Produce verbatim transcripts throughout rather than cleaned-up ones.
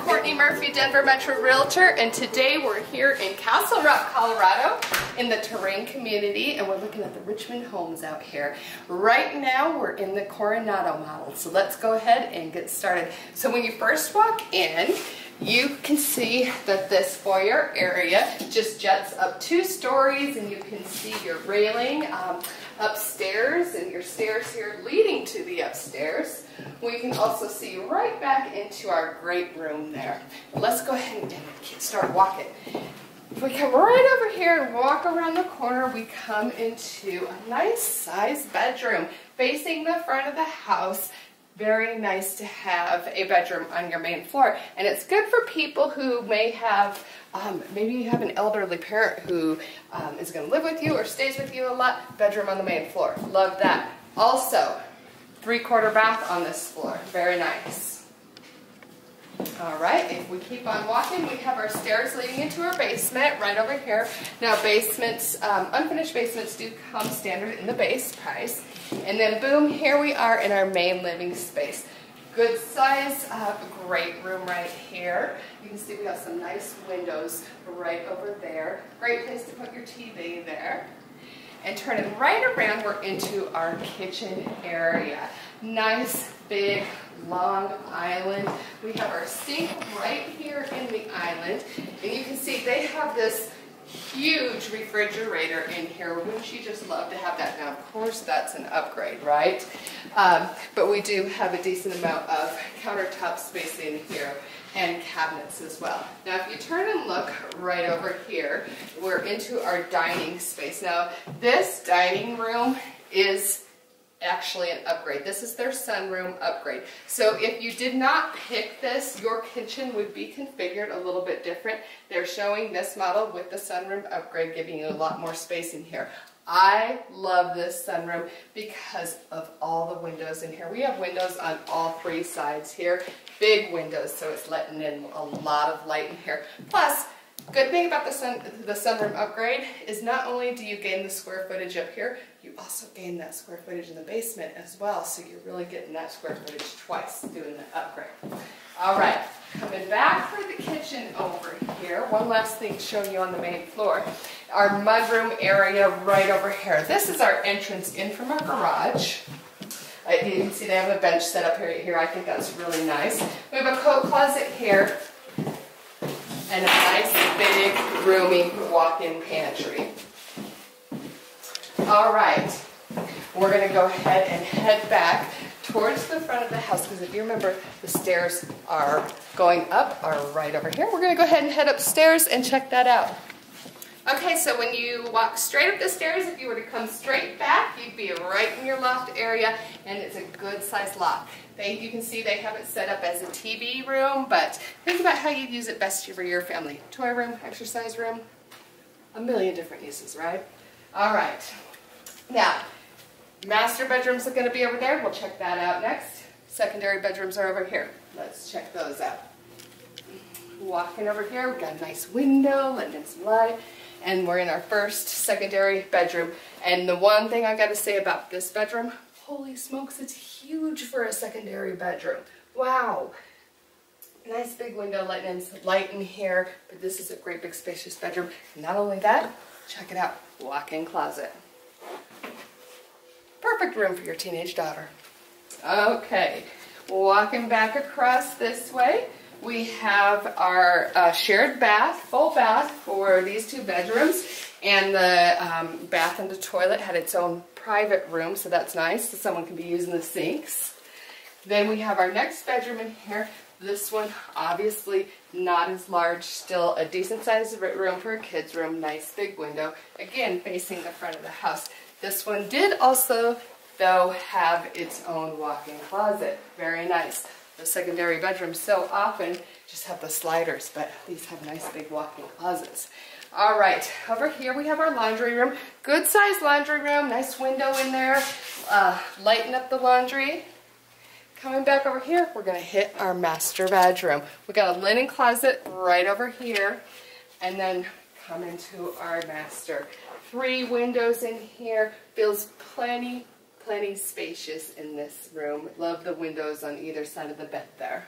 I'm Courtney Murphy, Denver Metro Realtor, and today we're here in Castle Rock, Colorado, in the Terrain community, and we're looking at the Richmond homes out here. Right now, we're in the Coronado model, so let's go ahead and get started. So when you first walk in, you can see that this foyer area just juts up two stories, and you can see your railing um, upstairs and your stairs here leading to the upstairs. We can also see right back into our great room there. Let's go ahead and start walking. If we come right over here and walk around the corner, we come into a nice sized bedroom facing the front of the house. Very nice to have a bedroom on your main floor, and it's good for people who may have, um, maybe you have an elderly parent who um, is going to live with you or stays with you a lot. Bedroom on the main floor, love that. Also, three-quarter bath on this floor, very nice. All right, if we keep on walking, we have our stairs leading into our basement right over here. Now basements, um, unfinished basements do come standard in the base price. And then boom, here we are in our main living space. Good size, uh, great room right here. You can see we have some nice windows right over there. Great place to put your T V there. And turning right around, we're into our kitchen area. Nice, big, long island. We have our sink right here in the island. And you can see they have this huge refrigerator in here. Wouldn't you just love to have that? Now, of course, that's an upgrade, right? Um, but we do have a decent amount of countertop space in here and cabinets as well. Now, if you turn and look right over here, we're into our dining space. Now, this dining room is actually an upgrade. This is their sunroom upgrade. So if you did not pick this, your kitchen would be configured a little bit different. They're showing this model with the sunroom upgrade, giving you a lot more space in here. I love this sunroom because of all the windows in here. We have windows on all three sides here, big windows, so it's letting in a lot of light in here. Plus, good thing about the sun, the sunroom upgrade is not only do you gain the square footage up here, you also gain that square footage in the basement as well, so you're really getting that square footage twice doing the upgrade. All right, coming back for the kitchen over here, one last thing to show you on the main floor, our mudroom area right over here. This is our entrance in from our garage. You can see they have a bench set up here, here. I think that's really nice. We have a coat closet here, and a nice, big, roomy walk-in pantry. All right, we're gonna go ahead and head back towards the front of the house, because if you remember, the stairs are going up, are right over here. We're gonna go ahead and head upstairs and check that out. Okay, so when you walk straight up the stairs, if you were to come straight back, you'd be right in your loft area, and it's a good-sized loft. They, you can see they have it set up as a T V room, but think about how you'd use it best for your family. Toy room, exercise room, a million different uses, right? All right. Now, master bedrooms are going to be over there. We'll check that out next. Secondary bedrooms are over here. Let's check those out. Walking over here, we've got a nice window, letting in some light, and we're in our first secondary bedroom. And the one thing I gotta say about this bedroom, holy smokes, it's huge for a secondary bedroom. Wow. Nice big window, letting in some light in here, but this is a great big spacious bedroom. Not only that, check it out, walk-in closet. Perfect room for your teenage daughter. Okay, walking back across this way, we have our uh, shared bath, full bath for these two bedrooms, and the um, bath and the toilet had its own private room, so that's nice, so someone can be using the sinks. Then we have our next bedroom in here. This one, obviously not as large, still a decent sized room for a kid's room, nice big window, again facing the front of the house. This one did also, though, have its own walk-in closet, very nice. The secondary bedrooms so often just have the sliders, but these have nice big walk-in closets. All right, over here we have our laundry room. Good sized laundry room, nice window in there, uh, lighten up the laundry. Coming back over here, we're gonna hit our master bedroom. We got a linen closet right over here, and then come into our master. Three windows in here, feels plenty Plenty spacious in this room. Love the windows on either side of the bed there.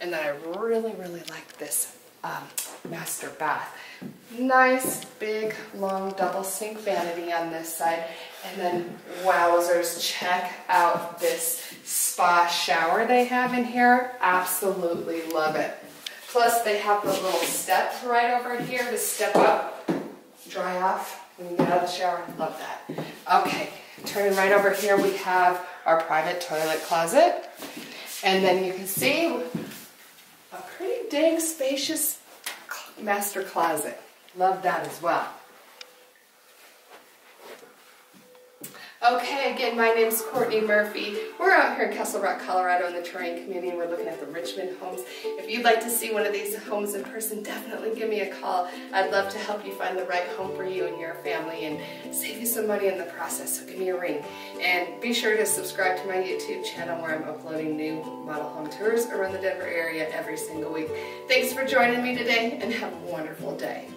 And then I really, really like this um, master bath. Nice, big, long double sink vanity on this side. And then, wowzers, check out this spa shower they have in here. Absolutely love it. Plus, they have the little step right over here to step up, dry off, and get out of the shower. Love that. Okay, turning right over here, we have our private toilet closet. And then you can see a pretty dang spacious master closet. Love that as well. Okay, again, my name's Courtney Murphy. We're out here in Castle Rock, Colorado in the Terrain community. We're looking at the Richmond homes. If you'd like to see one of these homes in person, definitely give me a call. I'd love to help you find the right home for you and your family and save you some money in the process, so give me a ring. And be sure to subscribe to my YouTube channel where I'm uploading new model home tours around the Denver area every single week. Thanks for joining me today and have a wonderful day.